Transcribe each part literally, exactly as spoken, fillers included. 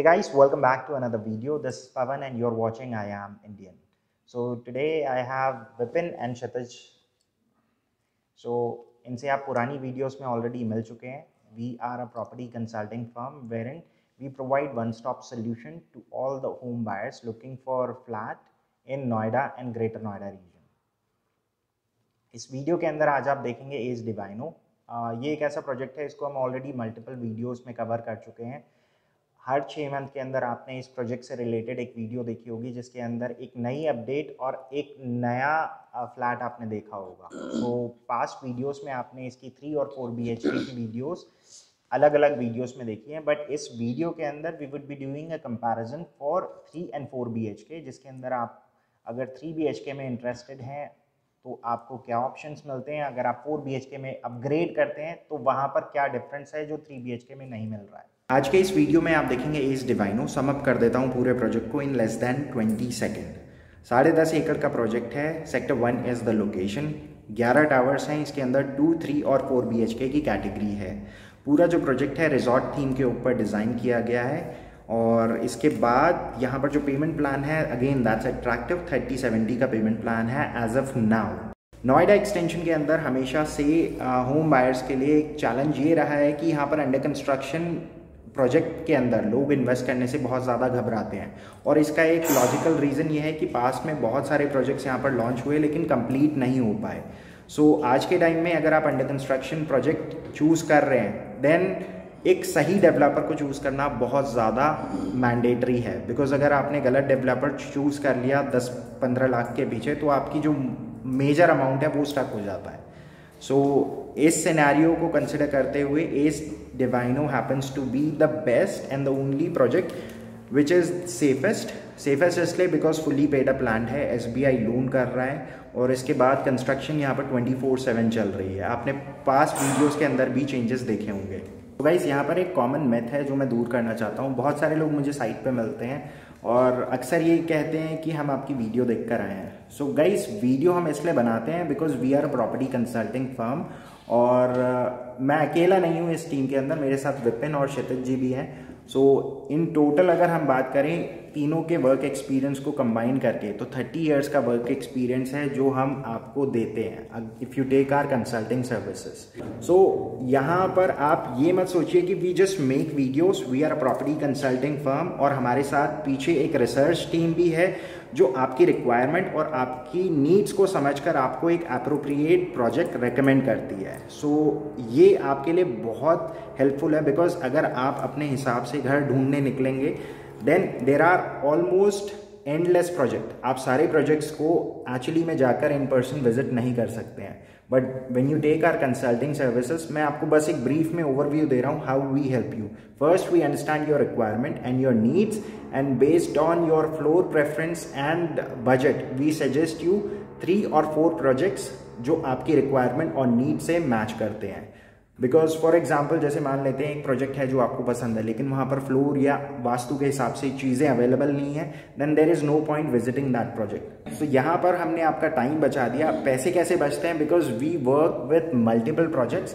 Hey guys, welcome back to another video. This is Pavan and you're watching I Am Indian. So today I have Bipin and Shataj. So इनसे आप पुरानी videos में already मिल चुके हैं. We are a property consulting firm wherein we provide one-stop solution to all the home buyers looking for flat in Noida and Greater Noida region. इस video के अंदर आज आप देखेंगे Ace Divino. ये एक ऐसा प्रोजेक्ट है, इसको हम ऑलरेडी मल्टीपल वीडियोस में कवर कर चुके हैं. हर छः मंथ के अंदर आपने इस प्रोजेक्ट से रिलेटेड एक वीडियो देखी होगी जिसके अंदर एक नई अपडेट और एक नया फ्लैट आपने देखा होगा. तो पास्ट वीडियोस में आपने इसकी थ्री और फोर बी एच के की वीडियोस अलग अलग वीडियोस में देखी हैं, बट इस वीडियो के अंदर we would be doing a comparison for three and four B H K, जिसके अंदर आप अगर थ्री बी एच के में इंटरेस्टेड हैं तो आपको क्या ऑप्शंस मिलते हैं, अगर आप फोर बी एच के में अपग्रेड करते हैं तो वहाँ पर क्या डिफरेंस है जो थ्री बी एच के में नहीं मिल रहा है. आज के इस वीडियो में आप देखेंगे Ace Divino. समअप कर देता हूँ पूरे प्रोजेक्ट को in less than twenty second. साढ़े दस एकड़ का प्रोजेक्ट है. Sector one is the location. ग्यारह टावर्स हैं. इसके अंदर टू थ्री और फोर बी एच के की कैटेगरी है. पूरा जो प्रोजेक्ट है रिजॉर्ट थीम के ऊपर डिज़ाइन किया गया है और इसके बाद यहाँ पर जो पेमेंट प्लान है, again that's attractive, thirty seventy का पेमेंट प्लान है as of now. Noida extension के अंदर हमेशा से होम बायर्स के लिए एक चैलेंज ये रहा है कि यहाँ पर अंडर कंस्ट्रक्शन प्रोजेक्ट के अंदर लोग इन्वेस्ट करने से बहुत ज़्यादा घबराते हैं और इसका एक लॉजिकल रीज़न ये है कि पास में बहुत सारे प्रोजेक्ट्स यहाँ पर लॉन्च हुए लेकिन कंप्लीट नहीं हो पाए. सो so, आज के टाइम में अगर आप अंडर कंस्ट्रक्शन प्रोजेक्ट चूज़ कर रहे हैं देन एक सही डेवलपर को चूज़ करना बहुत ज़्यादा मैंडेटरी है, बिकॉज अगर आपने गलत डेवलपर चूज़ कर लिया दस पंद्रह लाख के पीछे तो आपकी जो मेजर अमाउंट है वो स्टक हो जाता है. सो so, इस सिनेरियो को कंसिडर करते हुए Ace Divino happens to be the best and the only project which is safest. Safest इसलिए because fully paid up land है, S B I loan कर रहा है और इसके बाद कंस्ट्रक्शन यहाँ पर ट्वेंटी फोर सेवन चल रही है. आपने पास्ट वीडियोस के अंदर भी चेंजेस देखे होंगे. तो गाइस यहाँ पर एक कॉमन मिथ है जो मैं दूर करना चाहता हूँ. बहुत सारे लोग मुझे साइट पे मिलते हैं और अक्सर ये कहते हैं कि हम आपकी वीडियो देख कर आए हैं. सो गाइस वीडियो हम इसलिए बनाते हैं because we are property consulting firm और uh, मैं अकेला नहीं हूँ इस टीम के अंदर, मेरे साथ विपिन और क्षितिज जी भी हैं. सो so, इन टोटल अगर हम बात करें तीनों के वर्क एक्सपीरियंस को कंबाइन करके तो थर्टी इयर्स का वर्क एक्सपीरियंस है जो हम आपको देते हैं if you take our consulting services. So यहाँ पर आप ये मत सोचिए कि we just make videos, we are a property consulting firm और हमारे साथ पीछे एक रिसर्च टीम भी है जो आपकी रिक्वायरमेंट और आपकी नीड्स को समझकर आपको एक एप्रोप्रिएट प्रोजेक्ट रेकमेंड करती है. सो so, ये आपके लिए बहुत हेल्पफुल है बिकॉज अगर आप अपने हिसाब से घर ढूंढने निकलेंगे then there are almost endless project. आप सारे प्रोजेक्ट्स को एक्चुअली में जाकर इन पर्सन विजिट नहीं कर सकते हैं, but when you take our consulting services मैं आपको बस एक ब्रीफ में ओवरव्यू दे रहा हूँ how we help you. First we understand your requirement and your needs and based on your floor preference and budget we suggest you three और four projects जो आपकी रिक्वायरमेंट और नीड से मैच करते हैं. बिकॉज फॉर एग्जाम्पल जैसे मान लेते हैं एक प्रोजेक्ट है जो आपको पसंद है लेकिन वहाँ पर फ्लोर या वास्तु के हिसाब से चीज़ें अवेलेबल नहीं है then there is no point visiting that project. So यहाँ पर हमने आपका टाइम बचा दिया. पैसे कैसे बचते हैं? Because we work with multiple projects.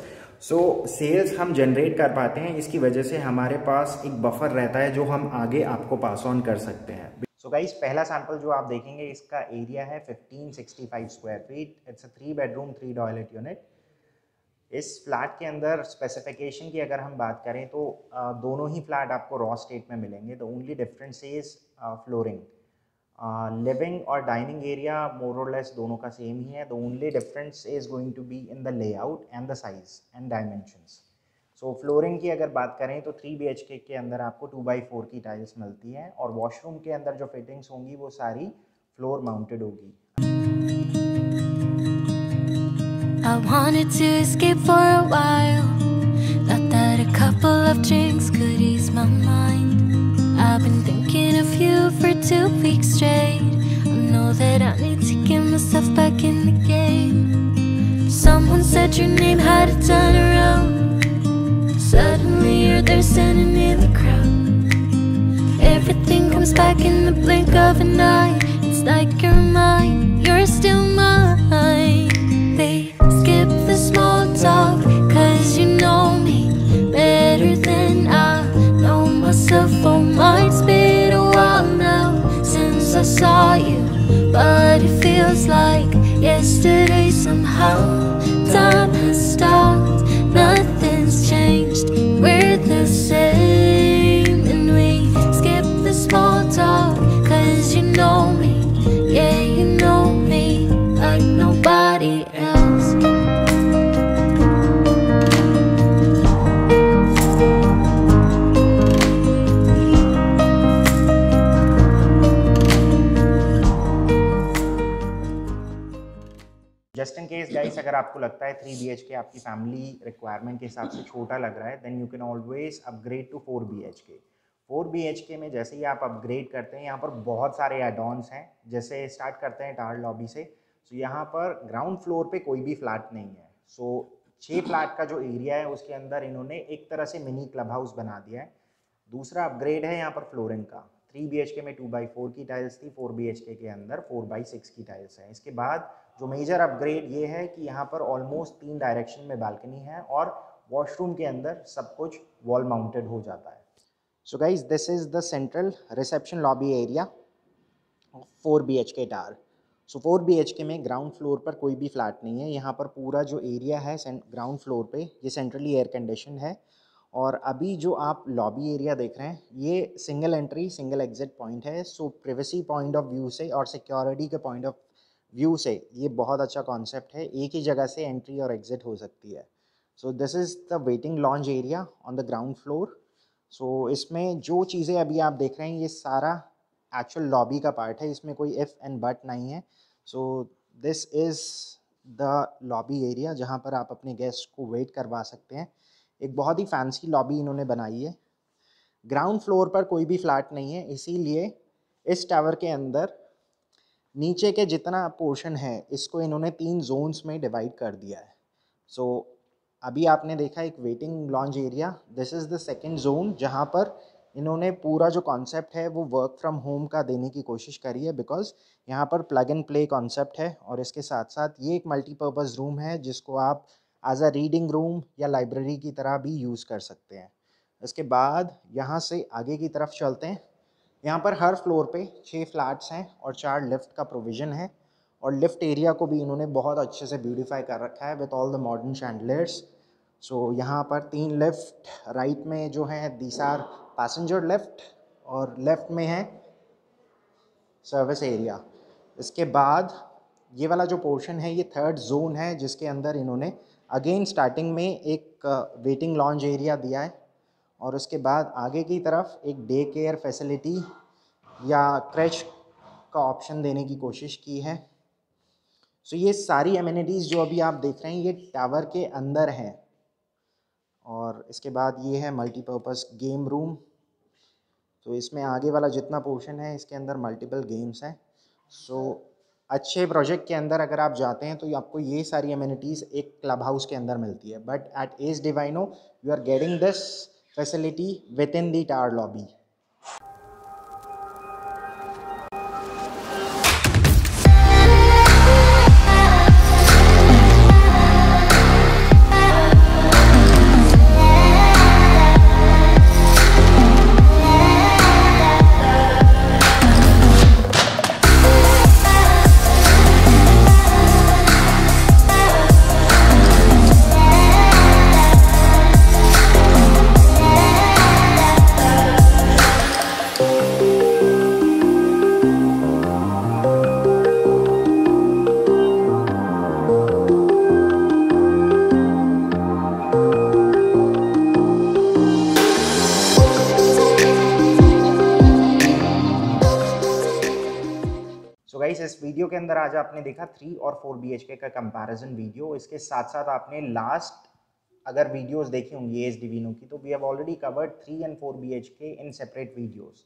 So sales हम जनरेट कर पाते हैं, इसकी वजह से हमारे पास एक बफर रहता है जो हम आगे आपको पास ऑन कर सकते हैं. सो so गाइस पहला सैंपल जो आप देखेंगे इसका एरिया है fifteen sixty five square feet. It's a three bedroom three toilet unit. इस फ्लैट के अंदर स्पेसिफिकेशन की अगर हम बात करें तो आ, दोनों ही फ्लैट आपको रॉ स्टेट में मिलेंगे. The only difference is flooring. Living और डाइनिंग एरिया मोर और लेस दोनों का सेम ही है. The only difference is going to be in the layout and the size and dimensions. So flooring की अगर बात करें तो थ्री बी एच के के अंदर आपको टू बाई फोर की टाइल्स मिलती हैं और वॉशरूम के अंदर जो फिटिंग्स होंगी वो सारी फ्लोर माउंटेड होगी. I wanted to escape for a while. Thought that a couple of drinks could ease my mind. I've been thinking of you for two weeks straight. I know that I need to get myself back in the game. Someone said your name had to turn around. Suddenly you're there standing in the crowd. Everything comes back in the blink of an eye. It's like you're mine, you're still mine. They skip the small talk, cause you know me better than I know myself. Oh my. अगर आपको लगता है three B H के आपकी family requirement के हिसाब से छोटा लग रहा है, then you can always upgrade to four B H K. Four B H K में जैसे ही आप अपग्रेड करते हैं, यहाँ पर बहुत सारे एडॉन्स हैं। जैसे स्टार्ट करते हैं टावर लॉबी से, तो यहाँ पर ग्राउंड फ्लोर पे कोई भी फ्लैट नहीं है। सो छः फ्लैट का जो एरिया है उसके अंदर इन्होंने एक तरह से मिनी क्लब हाउस बना दिया है। दूसरा अपग्रेड है यहाँ पर फ्लोरिंग का। थ्री बी एच के में टू बाई फोर की टाइल्स थी, फोर बी एच के के अंदर फोर बाई सिक्स की टाइल्स हैं। इसके बाद जो मेजर अपग्रेड ये है कि यहाँ पर ऑलमोस्ट तीन डायरेक्शन में बालकनी है और वॉशरूम के अंदर सब कुछ वॉल माउंटेड हो जाता है। So guys, this is the central reception lobby area four B H K tower. So four B H K में ग्राउंड फ्लोर पर कोई भी फ्लैट नहीं है। यहाँ पर पूरा जो एरिया है ग्राउंड फ्लोर पे ये सेंट्रली एयर कंडीशन है। और अभी जो आप लॉबी एरिया देख रहे हैं ये single entry single exit point है। So privacy point of view से और सिक्योरिटी के पॉइंट ऑफ व्यू से ये बहुत अच्छा कॉन्सेप्ट है, एक ही जगह से एंट्री और एग्जिट हो सकती है। So this is the waiting lounge area on the ground floor. So इसमें जो चीज़ें अभी आप देख रहे हैं ये सारा एक्चुअल लॉबी का पार्ट है, इसमें कोई इफ़ एंड बट नहीं है। So this is the lobby area जहाँ पर आप अपने गेस्ट को वेट करवा सकते हैं। एक बहुत ही फैंसी लॉबी इन्होंने बनाई है। ग्राउंड फ्लोर पर कोई भी फ्लैट नहीं है, इसीलिए इस टावर के अंदर नीचे के जितना पोर्शन है इसको इन्होंने तीन जोन्स में डिवाइड कर दिया है। सो so, अभी आपने देखा एक waiting lounge area, this is the second zone जहाँ पर इन्होंने पूरा जो कॉन्सेप्ट है वो वर्क फ्रॉम होम का देने की कोशिश करी है, बिकॉज यहाँ पर प्लग एंड प्ले कॉन्सेप्ट है। और इसके साथ साथ ये एक मल्टीपर्पज़ रूम है जिसको आप एज अ रीडिंग रूम या लाइब्रेरी की तरह भी यूज़ कर सकते हैं। इसके बाद यहाँ से आगे की तरफ चलते हैं। यहाँ पर हर फ्लोर पे छः फ्लैट्स हैं और चार लिफ्ट का प्रोविज़न है। और लिफ्ट एरिया को भी इन्होंने बहुत अच्छे से ब्यूटीफाई कर रखा है with all the modern chandeliers. So यहाँ पर तीन लिफ्ट, राइट में जो है दीस आर पैसेंजर लिफ्ट और लेफ्ट में है सर्विस एरिया। इसके बाद ये वाला जो पोर्शन है ये थर्ड जोन है जिसके अंदर इन्होंने अगेन स्टार्टिंग में एक वेटिंग लॉन्ज एरिया दिया है। और उसके बाद आगे की तरफ एक डे केयर फैसिलिटी या क्रैच का ऑप्शन देने की कोशिश की है। सो so ये सारी एमिनिटीज़ जो अभी आप देख रहे हैं ये टावर के अंदर हैं। और इसके बाद ये है मल्टीपर्पज़ गेम रूम। तो इसमें आगे वाला जितना पोर्शन है इसके अंदर मल्टीपल गेम्स हैं। सो अच्छे प्रोजेक्ट के अंदर अगर आप जाते हैं तो आपको ये सारी एमिनिटीज़ एक क्लब हाउस के अंदर मिलती है, but at Ace Divino you are getting this facility within the tower lobby. इस वीडियो के अंदर आज आपने देखा थ्री और फोर बीएचके का कंपैरिजन वीडियो। इसके साथ साथ आपने लास्ट अगर वीडियोस देखी होंगी एस डिविनो की तो we have already covered three and four BHK in separate videos.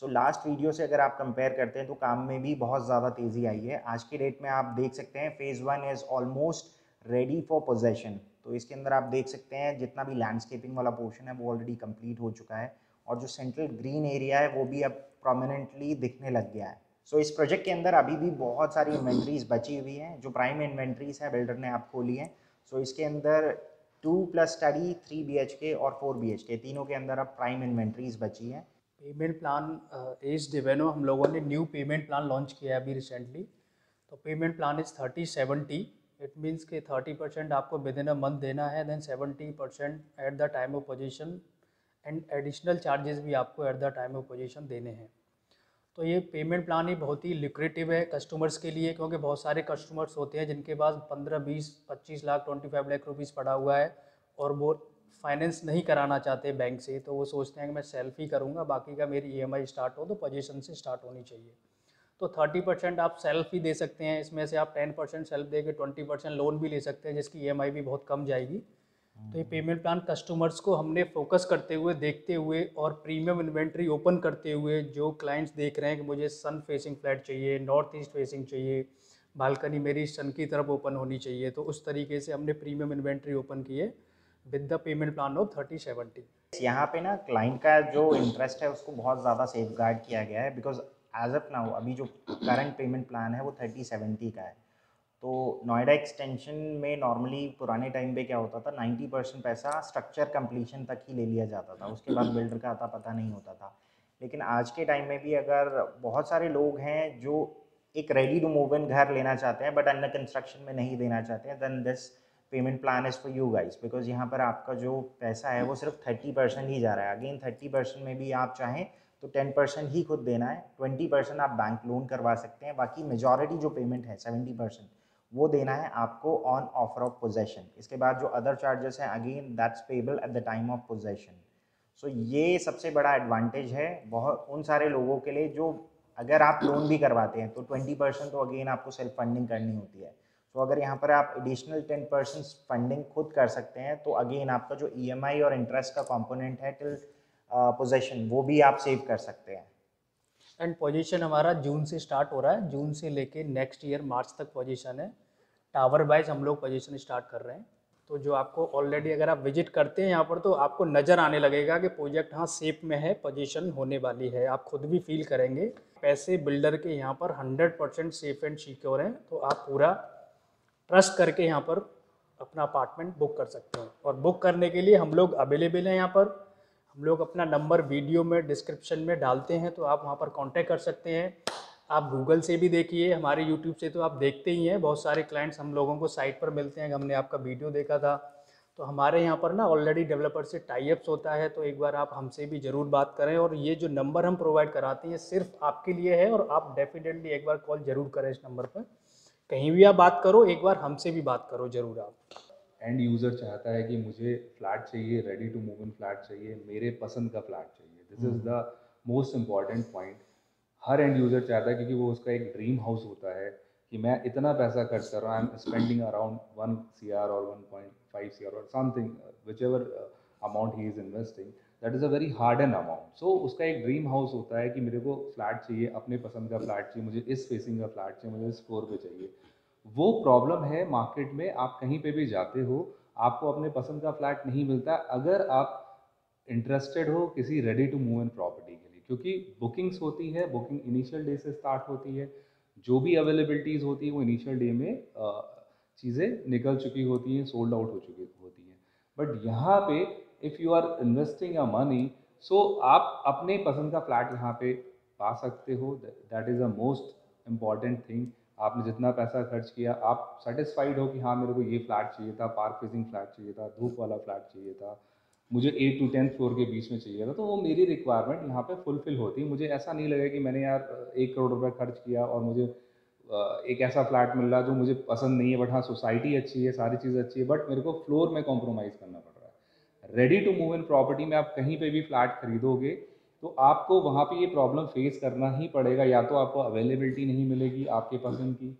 So last video से अगर आप कंपेयर करते हैं तो काम में भी बहुत ज़्यादा तेज़ी आई है। आज की डेट में आप देख सकते हैं phase one is almost ready for possession. तो इसके अंदर आप देख सकते हैं जितना भी लैंडस्केपिंग वाला पोर्शन है वो ऑलरेडी कंप्लीट हो चुका है और जो सेंट्रल ग्रीन एरिया है वो भी अब प्रोमिनेंटली दिखने लग गया है। सो so, इस प्रोजेक्ट के अंदर अभी भी बहुत सारी इन्वेंट्रीज बची हुई हैं जो प्राइम इन्वेंट्रीज है बिल्डर ने आप खोली हैं। सो so, इसके अंदर two plus study three BHK और फोर बीएचके तीनों के अंदर अब प्राइम इन्वेंट्रीज बची हैं। पेमेंट प्लान एस डिवेनो हम लोगों ने न्यू पेमेंट प्लान लॉन्च किया है अभी रिसेंटली। तो payment plan is thirty seventy. It means के थर्टी परसेंट आपको विद इन अ मंथ देना है, then seventy percent at the time of possession and additional charges भी आपको at the time of possession देने हैं। तो ये पेमेंट प्लान ही बहुत ही लिक्रेटिव है कस्टमर्स के लिए, क्योंकि बहुत सारे कस्टमर्स होते हैं जिनके पास पंद्रह, बीस, पच्चीस लाख पच्चीस लाख रुपीस पड़ा हुआ है और वो फाइनेंस नहीं कराना चाहते बैंक से। तो वो सोचते हैं कि मैं सेल्फ ही करूँगा, बाकी का मेरी ईएमआई स्टार्ट हो तो पोजीशन से स्टार्ट होनी चाहिए। तो तीस परसेंट आप सेल्फ ही दे सकते हैं, इसमें से आप दस परसेंट सेल्फ दे के बीस परसेंट लोन भी ले सकते हैं जिसकी ईएमआई भी बहुत कम जाएगी। तो ये पेमेंट प्लान कस्टमर्स को हमने फोकस करते हुए, देखते हुए और प्रीमियम इन्वेंट्री ओपन करते हुए, जो क्लाइंट्स देख रहे हैं कि मुझे सन फेसिंग फ्लैट चाहिए, नॉर्थ ईस्ट फेसिंग चाहिए, बालकनी मेरी सन की तरफ ओपन होनी चाहिए, तो उस तरीके से हमने प्रीमियम इन्वेंट्री ओपन किए with the payment plan of thirty seventy. यहाँ पे ना क्लाइंट का जो इंटरेस्ट है उसको बहुत ज़्यादा सेफ गार्ड किया गया है, बिकॉज एज ऑफ नाउ अभी जो करंट पेमेंट प्लान है वो थर्टी सेवेंटी का है। तो नोएडा एक्सटेंशन में नॉर्मली पुराने टाइम पे क्या होता था, नाइन्टी परसेंट पैसा स्ट्रक्चर कंप्लीशन तक ही ले लिया जाता था, उसके बाद बिल्डर का आता पता नहीं होता था। लेकिन आज के टाइम में भी अगर बहुत सारे लोग हैं जो एक रेडी टू मूव इन घर लेना चाहते हैं बट अंडर कंस्ट्रक्शन में नहीं देना चाहते हैं, then this payment plan is for you guys, because यहाँ पर आपका जो पैसा है वो सिर्फ थर्टी परसेंट ही जा रहा है। अगेन थर्टी परसेंट में भी आप चाहें तो टेन परसेंट ही खुद देना है, ट्वेंटी परसेंट आप बैंक लोन करवा सकते हैं, बाकी मेजॉरिटी जो पेमेंट है सेवेंटी परसेंट वो देना है आपको ऑन ऑफर ऑफ पोजेसन। इसके बाद जो अदर चार्जेस हैं again that's payable at the time of possession. सो ये सबसे बड़ा एडवांटेज है बहुत उन सारे लोगों के लिए जो अगर आप लोन भी करवाते हैं तो ट्वेंटी परसेंट तो अगेन आपको सेल्फ फंडिंग करनी होती है। सो so, अगर यहाँ पर आप एडिशनल टेन परसेंट फंडिंग खुद कर सकते हैं तो अगेन आपका जो ई एम आई और इंटरेस्ट का कॉम्पोनेंट है टिल पोजीशन uh, वो भी आप सेव कर सकते हैं। एंड पोजीशन हमारा जून से स्टार्ट हो रहा है, जून से लेके नेक्स्ट ईयर मार्च तक पोजीशन है, टावर वाइज हम लोग पोजीशन स्टार्ट कर रहे हैं। तो जो आपको ऑलरेडी अगर आप विजिट करते हैं यहाँ पर तो आपको नज़र आने लगेगा कि प्रोजेक्ट हाँ सेफ में है, पोजीशन होने वाली है, आप खुद भी फील करेंगे पैसे बिल्डर के यहाँ पर hundred percent safe and secure हैं। तो आप पूरा ट्रस्ट करके यहाँ पर अपना अपार्टमेंट बुक कर सकते हैं और बुक करने के लिए हम लोग अवेलेबल हैं यहाँ पर। हम लोग अपना नंबर वीडियो में डिस्क्रिप्शन में डालते हैं तो आप वहां पर कांटेक्ट कर सकते हैं। आप गूगल से भी देखिए, हमारे यूट्यूब से तो आप देखते ही हैं, बहुत सारे क्लाइंट्स हम लोगों को साइट पर मिलते हैं, हमने आपका वीडियो देखा था। तो हमारे यहां पर ना ऑलरेडी डेवलपर से टाई अप्स होता है, तो एक बार आप हमसे भी ज़रूर बात करें। और ये जो नंबर हम प्रोवाइड कराते हैं सिर्फ आपके लिए है, और आप डेफिनेटली एक बार कॉल ज़रूर करें इस नंबर पर, कहीं भी आप बात करो, एक बार हमसे भी बात करो ज़रूर आप। एंड यूज़र चाहता है कि मुझे फ्लैट चाहिए, ready to move in flat चाहिए, मेरे पसंद का फ्लैट चाहिए, this is the most important point. हर एंड यूज़र चाहता है क्योंकि वो उसका एक ड्रीम हाउस होता है कि मैं इतना पैसा खर्च कर रहा हूँ, I am spending around one C R और one point five C R और समथिंग विच एवर अमाउंट ही is investing, that is a very hard एन अमाउंट। सो उसका एक ड्रीम हाउस होता है कि मेरे को फ्लैट चाहिए, अपने पसंद का फ्लैट चाहिए, मुझे इस फेसिंग का फ्लैट चाहिए, मुझे इस फ्लोर पर चाहिए। वो प्रॉब्लम है मार्केट में, आप कहीं पे भी जाते हो आपको अपने पसंद का फ्लैट नहीं मिलता अगर आप इंटरेस्टेड हो किसी ready to move in property के लिए, क्योंकि बुकिंग्स होती है, बुकिंग इनिशियल डे से स्टार्ट होती है, जो भी अवेलेबिलिटीज़ होती है वो इनिशियल डे में चीज़ें निकल चुकी होती हैं, सोल्ड आउट हो चुकी होती हैं। बट यहाँ पे if you are investing a money, so आप अपने पसंद का फ्लैट यहाँ पे पा सकते हो, that is a most important thing. आपने जितना पैसा खर्च किया आप सेटिस्फाइड हो कि हाँ मेरे को ये फ्लैट चाहिए था, पार्क फेसिंग फ्लैट चाहिए था, धूप वाला फ्लैट चाहिए था, मुझे एट टू टेंथ फ्लोर के बीच में चाहिए था, तो वो मेरी रिक्वायरमेंट यहाँ पे फुलफिल होती है। मुझे ऐसा नहीं लगे कि मैंने यार एक करोड़ रुपए खर्च किया और मुझे एक ऐसा फ्लैट मिल रहा जो मुझे पसंद नहीं है, बट हाँ सोसाइटी अच्छी है, सारी चीज़ अच्छी है, बट मेरे को फ्लोर में कॉम्प्रोमाइज़ करना पड़ रहा है। Ready to move in property में आप कहीं पर भी फ्लैट खरीदोगे तो आपको वहाँ पे ये प्रॉब्लम फेस करना ही पड़ेगा, या तो आपको अवेलेबिलिटी नहीं मिलेगी आपके पसंद की,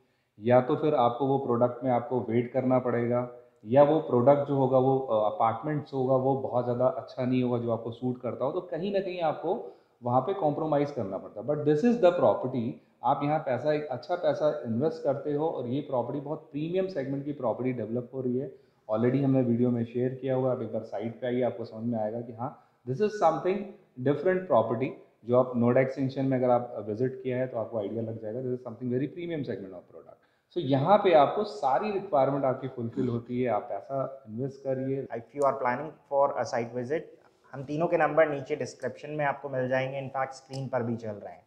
या तो फिर आपको वो प्रोडक्ट में आपको वेट करना पड़ेगा, या वो प्रोडक्ट जो होगा वो अपार्टमेंट्स होगा वो बहुत ज़्यादा अच्छा नहीं होगा जो आपको सूट करता हो, तो कहीं ना कहीं आपको वहाँ पे कॉम्प्रोमाइज़ करना पड़ता है। But this is the property, आप यहाँ पैसा एक अच्छा पैसा इन्वेस्ट करते हो और ये प्रॉपर्टी बहुत प्रीमियम सेगमेंट की प्रॉपर्टी डेवलप हो रही है। ऑलरेडी हमने वीडियो में शेयर किया हुआ, आप एक बार साइट पर आइए, आपको समझ में आएगा कि हाँ this is something different property. जो आप नोएडा एक्सटेंशन में अगर आप विजिट किया है तो आपको आइडिया लग जाएगा, this is something very premium segment of product. So यहाँ पे आपको सारी रिक्वायरमेंट आपकी फुलफिल होती है, आप पैसा इन्वेस्ट करिए। If you are planning for a site visit, हम तीनों के नंबर नीचे डिस्क्रिप्शन में आपको मिल जाएंगे, इनफैक्ट स्क्रीन पर भी चल रहे हैं।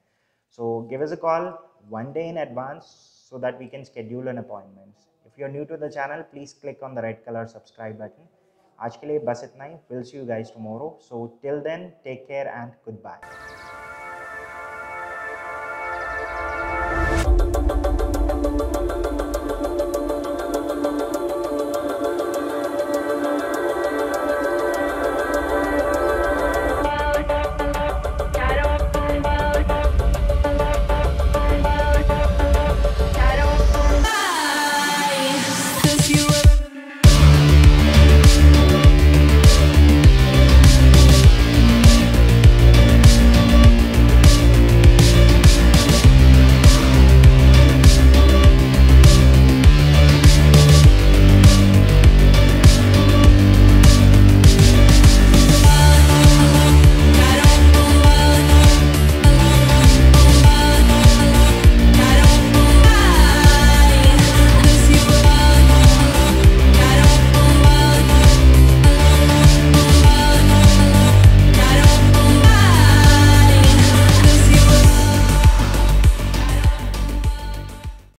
So give us a call one day in advance so that we can schedule an appointments. If you are new to the channel please click on the red colour subscribe button. आज के लिए बस इतना ही, will see you guys tomorrow, so till then take care and good bye.